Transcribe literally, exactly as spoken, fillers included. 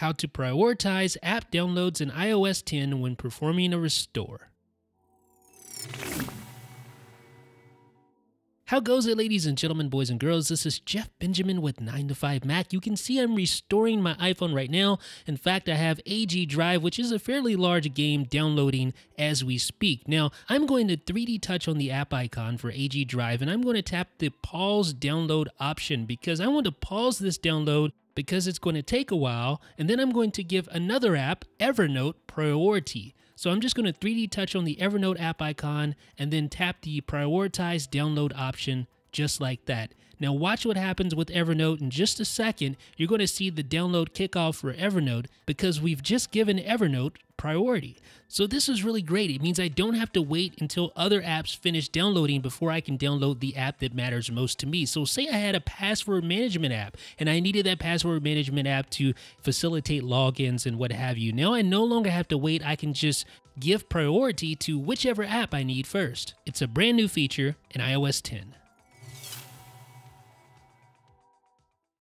how to prioritize app downloads in i O S ten when performing a restore. How goes it, ladies and gentlemen, boys and girls? This is Jeff Benjamin with nine to five Mac. You can see I'm restoring my iPhone right now. In fact, I have A G Drive, which is a fairly large game, downloading as we speak. Now, I'm going to three D Touch on the app icon for A G Drive, and I'm going to tap the pause download option because I want to pause this download because it's going to take a while, and then I'm going to give another app, Evernote, priority. So I'm just going to three D touch on the Evernote app icon and then tap the prioritize download option just like that. Now watch what happens with Evernote in just a second. You're going to see the download kickoff for Evernote because we've just given Evernote priority. So this is really great. It means I don't have to wait until other apps finish downloading before I can download the app that matters most to me. So say I had a password management app and I needed that password management app to facilitate logins and what have you. Now I no longer have to wait. I can just give priority to whichever app I need first. It's a brand new feature in i O S ten.